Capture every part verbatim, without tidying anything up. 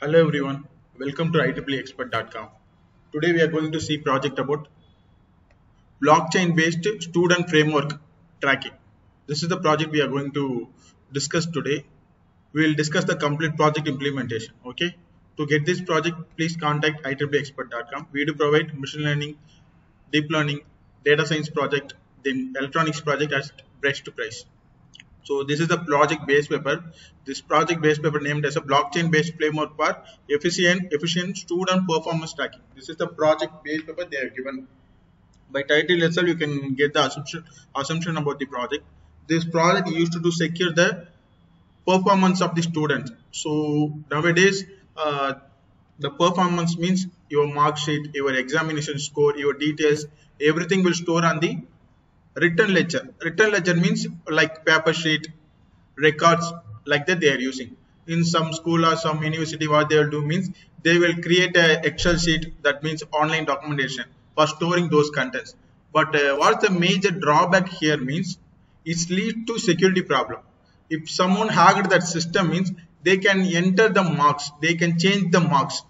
Hello everyone, welcome to I E E E Xpert dot com. Today we are going to see project about blockchain based student framework tracking. This is the project we are going to discuss today. We will discuss the complete project implementation. Okay, to get this project please contact I E E E Xpert dot com. We do provide machine learning, deep learning, data science project, then electronics project as best to price. So this is the project based paper. This project based paper named as a blockchain based framework for efficient efficient student performance tracking. This is the project based paper they are given. By title itself you can get the assumption, assumption about the project. This project used to do secure the performance of the student. So nowadays uh, the performance means your mark sheet, your examination score, your details, everything will store on the written ledger. Written ledger means like paper sheet, records, like that they are using. In some school or some university what they will do means they will create a Excel sheet, that means online documentation for storing those contents. But uh, what's the major drawback here means it's lead to security problem. If someone hacked that system means they can enter the marks, they can change the marks.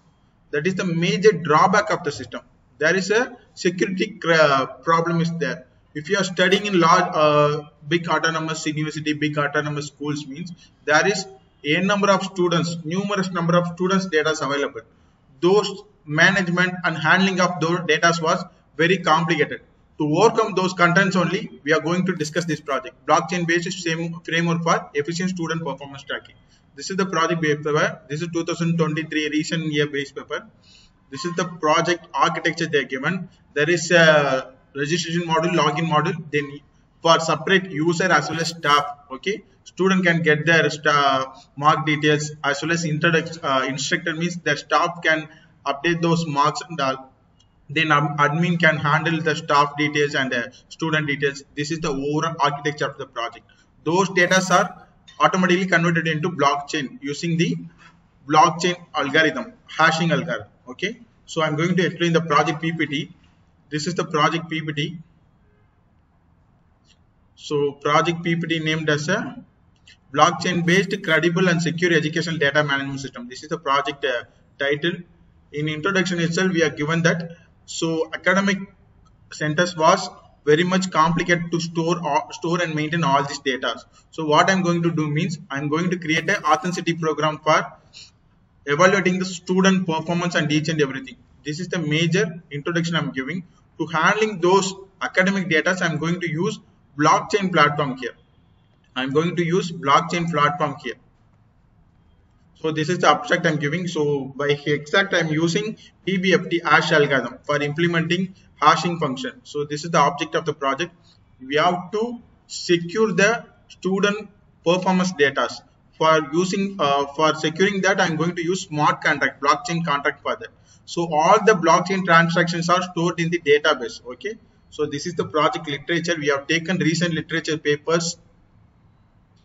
That is the major drawback of the system. There is a security problem is there. If you are studying in large, uh, big autonomous university, big autonomous schools means there is a number of students, numerous number of students data is available. Those management and handling of those data was very complicated. To overcome those contents only, we are going to discuss this project. Blockchain based framework for efficient student performance tracking. This is the project based paper. This is two thousand twenty-three recent year based paper. This is the project architecture they are given. There is a registration module, login module, then for separate user as well as staff. Okay, student can get their mark details as well as uh, instructor means their staff can update those marks and all. Then um, admin can handle the staff details and the student details. This is the overall architecture of the project. Those data are automatically converted into blockchain using the blockchain algorithm, hashing algorithm. Okay, so I'm going to explain the project P P T. This is the project P P T. So project P P T named as a blockchain based credible and secure educational data management system. This is the project uh, title. In introduction itself we are given that so academic centers was very much complicated to store or store and maintain all these data. So what I'm going to do means I'm going to create an authenticity program for evaluating the student performance and each and everything. This is the major introduction I'm giving. To handling those academic data, I'm going to use blockchain platform here. I'm going to use blockchain platform here. So this is the abstract I'm giving. So by exact, I'm using P B F T hash algorithm for implementing hashing function. So this is the object of the project. We have to secure the student performance data. For using, uh, for securing that, I'm going to use smart contract, blockchain contract for that. So all the blockchain transactions are stored in the database. Okay, so this is the project literature. We have taken recent literature papers.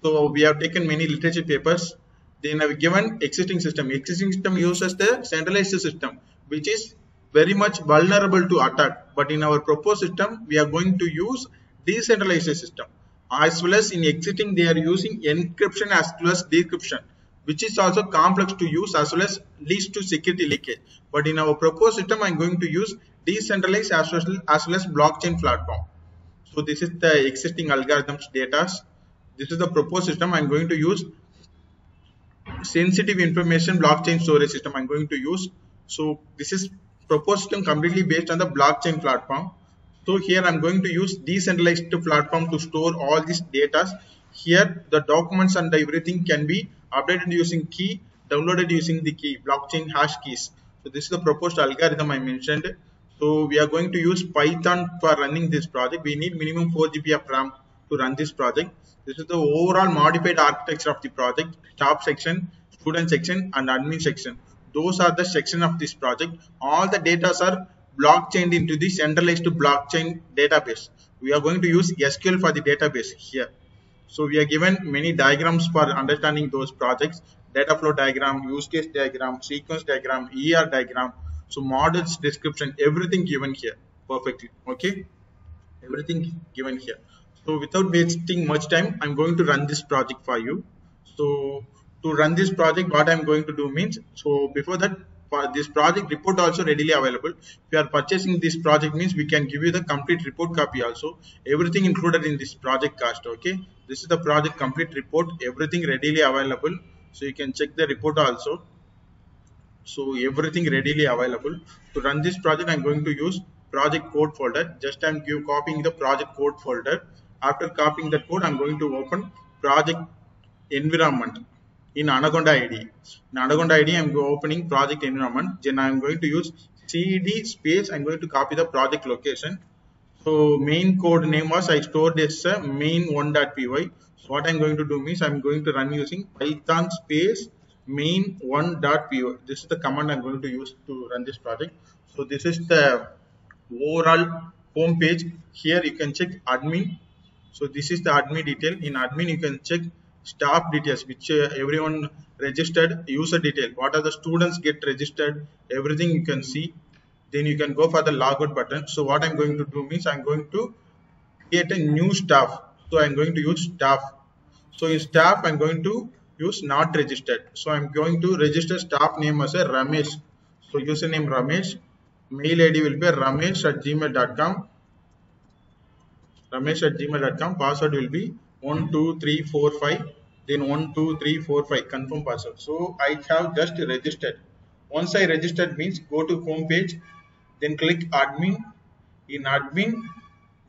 So we have taken many literature papers. Then I've given existing system. Existing system uses the centralized system, which is very much vulnerable to attack. But in our proposed system, we are going to use decentralized system. As well as in existing, they are using encryption as well as decryption, which is also complex to use as well as leads to security leakage. But in our proposed system, I'm going to use decentralized as well as, well as blockchain platform. So this is the existing algorithms data. This is the proposed system. I'm going to use sensitive information blockchain storage system. I'm going to use. So this is proposed system completely based on the blockchain platform. So here I'm going to use decentralized platform to store all these data. Here the documents and everything can be updated using key, downloaded using the key, blockchain hash keys. So this is the proposed algorithm I mentioned. So we are going to use Python for running this project. We need minimum four G B of RAM to run this project. This is the overall modified architecture of the project, staff section, student section and admin section. Those are the section of this project. All the data are blockchained into the centralized blockchain database. We are going to use S Q L for the database here. So we are given many diagrams for understanding those projects. Data flow diagram, use case diagram, sequence diagram, E R diagram. So models, description, everything given here perfectly. Okay. Everything given here. So without wasting much time, I'm going to run this project for you. So to run this project, what I'm going to do means, so before that, for this project report also readily available. If you are purchasing this project means, we can give you the complete report copy also. Everything included in this project cost, okay. This is the project complete report, everything readily available. So you can check the report also. So everything readily available. To run this project, I'm going to use project code folder. Just I'm give, copying the project code folder. After copying the code, I'm going to open project environment in Anaconda I D. In Anaconda I D, I'm opening project environment. Then I'm going to use cd space. I'm going to copy the project location. So main code name was I stored as a main one dot p y. So what I'm going to do means, I'm going to run using Python space main one dot p y. This is the command I'm going to use to run this project. So this is the overall home page. Here you can check admin. So this is the admin detail. In admin you can check staff details, which uh, everyone registered, user detail, what are the students get registered, everything you can see. Then you can go for the logout button. So what I'm going to do means, I'm going to create a new staff. So I'm going to use staff. So in staff I'm going to use not registered. So I'm going to register staff name as a Ramesh. So username Ramesh. Mail I D will be ramesh at gmail dot com. ramesh at gmail dot com. Password will be one two three four five. Then one two three four five. Confirm password. So I have just registered. Once I registered means, go to home page. Then click admin. In admin,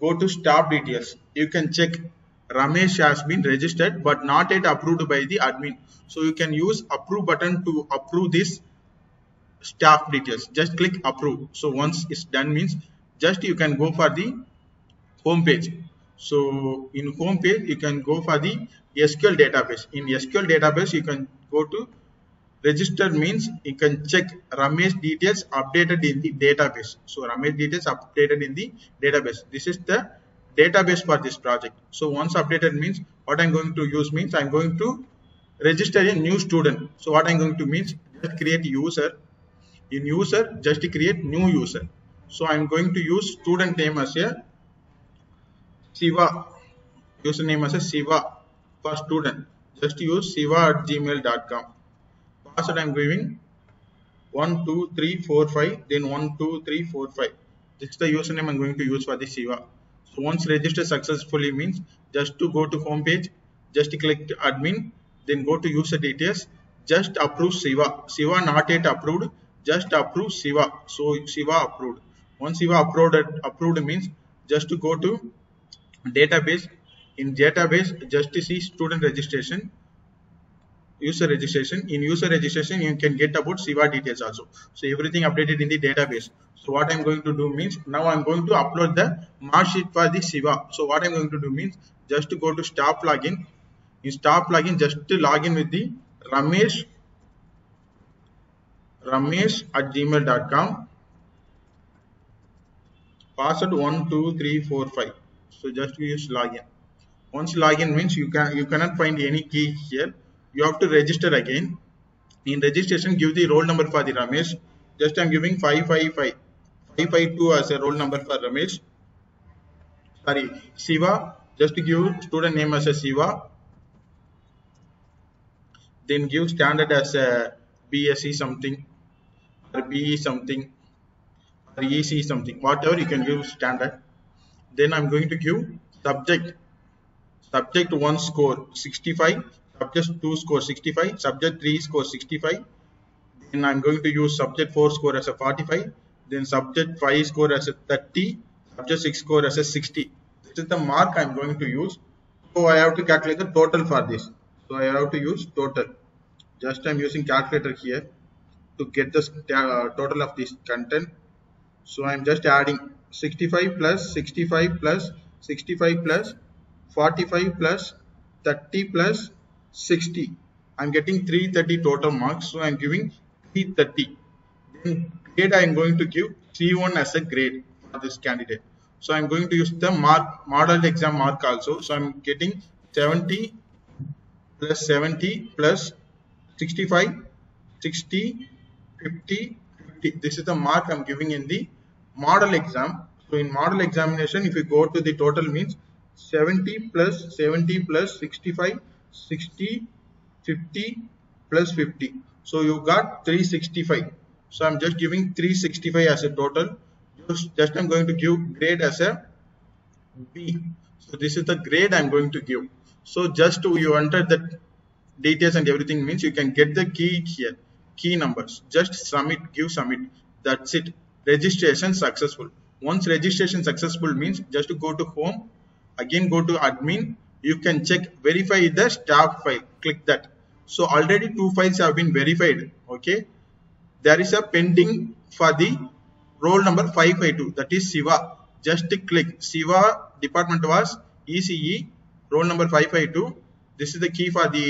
go to staff details. You can check Ramesh has been registered but not yet approved by the admin. So you can use approve button to approve this staff details. Just click approve. So once it's done means, just you can go for the home page. So in home page you can go for the S Q L database. In S Q L database you can go to registered means, you can check Ramesh details updated in the database. So Ramesh details updated in the database. This is the database for this project. So once updated means, what I'm going to use means, I'm going to register a new student. So what I'm going to means, just create user. In user, just create new user. So I'm going to use student name as a Shiva. Username as a Shiva for student. Just use shiva at gmail dot com. Password I'm giving one two three four five. Then one two three four five. This is the username I'm going to use for the Shiva. So once registered successfully means, just to go to home page, just click to admin, then go to user details, just approve Shiva. Shiva not yet approved, just approve Shiva. So Shiva approved. Once Shiva approved, approved means, just to go to database. In database, just to see student registration, user registration. In user registration, you can get about Shiva details also. So everything updated in the database. So what I'm going to do means, now I'm going to upload the mark sheet for the Shiva. So what I'm going to do means, just to go to staff login. In staff login, just to login with the Ramesh, ramesh at gmail dot com. Password one two three four five. So just use login. Once login means, you can you cannot find any key here. You have to register again. In registration, give the roll number for the Ramesh. Just I'm giving five five five. five five two as a roll number for Ramesh. Sorry, Shiva. Just give student name as a Shiva. Then give standard as a B S E something, or B E something, or E C something. Whatever you can give standard. Then I'm going to give subject. Subject one score sixty-five. Subject two score sixty-five, subject three score sixty-five. Then I'm going to use subject four score as a forty-five. Then subject five score as a thirty. Subject six score as a sixty. This is the mark I'm going to use. So I have to calculate the total for this. So I have to use total. Just I'm using calculator here to get the uh, total of this content. So I'm just adding sixty-five plus sixty-five plus sixty-five plus forty-five plus thirty plus sixty. I'm getting three thirty total marks, so I'm giving three thirty. Then grade I'm going to give C one as a grade for this candidate. So I'm going to use the mark model exam mark also. So I'm getting seventy plus seventy plus sixty-five, sixty, fifty, fifty. This is the mark I'm giving in the model exam. So in model examination, if you go to the total means, seventy plus seventy plus sixty-five, sixty, fifty, plus fifty. So you got three sixty-five. So I'm just giving three sixty-five as a total. Just, just I'm going to give grade as a B. So this is the grade I'm going to give. So just to, you enter the details and everything, means you can get the key here, key numbers. Just submit, give submit. That's it. Registration successful. Once registration successful means just to go to home, again go to admin. You can check verify the staff file. Click that. So already two files have been verified. Okay. There is a pending for the roll number five five two. That is Siva. Just click Siva. Department was E C E. Roll number five five two. This is the key for the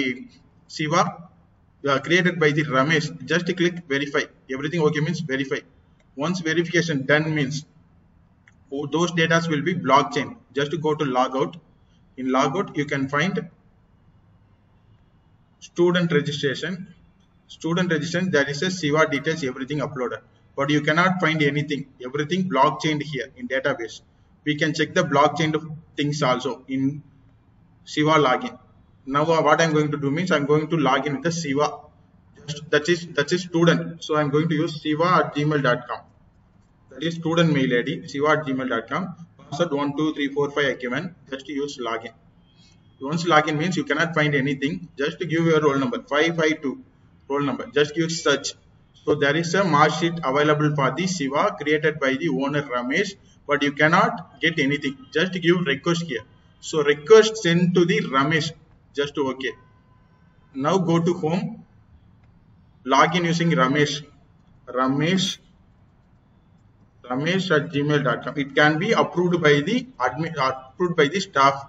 Siva uh, created by the Ramesh. Just click verify. Everything okay means verify. Once verification done means oh, those data will be blockchain. Just to go to logout. In logout you can find student registration. Student registration, there is a Siva details, everything uploaded. But you cannot find anything. Everything blockchained here in database. We can check the blockchain things also in Siva login. Now what I'm going to do means I'm going to log in with the Siva. Just, that is that is student. So I'm going to use siva at gmail dot com. That is student mail I D, siva at gmail dot com. Password one two three four five I given. Just use login. Once login means you cannot find anything. Just give your roll number five five two roll number. Just give search. So there is a mark sheet available for the Siva created by the owner Ramesh, but you cannot get anything. Just give request here. So request sent to the Ramesh. Just to okay. Now go to home. Login using Ramesh. Ramesh. Ramesh at gmail dot com. It can be approved by the admin, approved by the staff.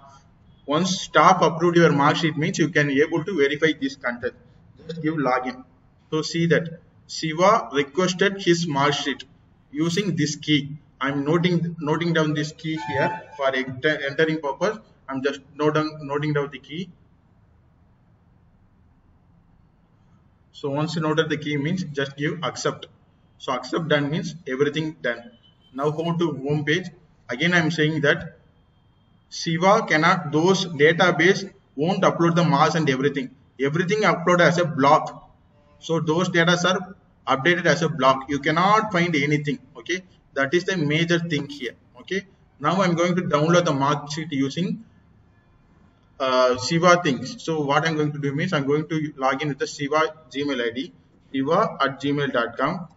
Once staff approved your mark sheet means you can be able to verify this content. Just give login. So see that Siva requested his mark sheet using this key. I'm noting noting down this key here for enter, entering purpose. I'm just noting noting down the key. So once you noted the key means just give accept. So accept done means everything done. Now go to home page. Again I'm saying that Siva cannot, those database won't upload the mass and everything. Everything uploaded as a block. So those data are updated as a block. You cannot find anything. Okay. That is the major thing here. Okay. Now I'm going to download the mark sheet using uh, Siva things. So what I'm going to do means I'm going to log in with the Siva Gmail I D. siva at gmail dot com.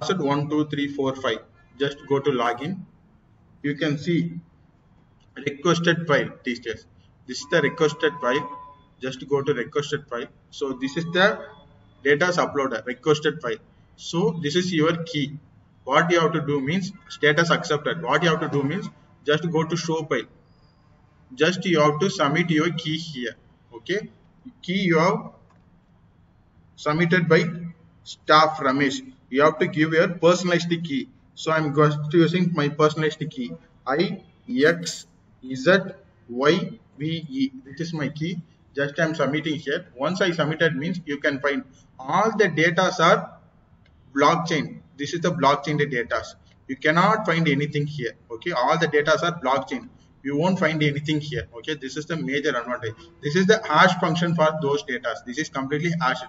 Password one two three four five. Just go to login. You can see requested file details. This is the requested file. Just go to requested file. So this is the data's uploader requested file. So this is your key. What you have to do means status accepted. What you have to do means just go to show file. Just you have to submit your key here. Okay. Key you have submitted by staff Ramesh. You have to give your personalized key. So I'm just using my personalized key. I X Z Y V E. This is my key. Just I'm submitting here. Once I submitted means you can find all the data are blockchain. This is the blockchain data. You cannot find anything here. Okay, all the data are blockchain. You won't find anything here. Okay, this is the major advantage. This is the hash function for those data. This is completely hashed.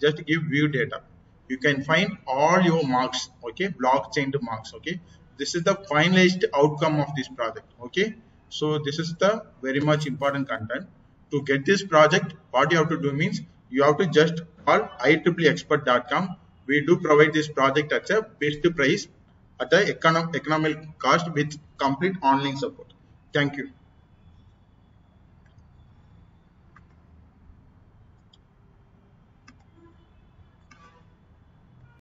Just give view data. You can find all your marks. Okay, blockchain marks. Okay, this is the finalized outcome of this project. Okay, so this is the very much important content. To get this project, what you have to do means you have to just call I E E E Xpert dot com. We do provide this project at a best price at an economic cost with complete online support. Thank you.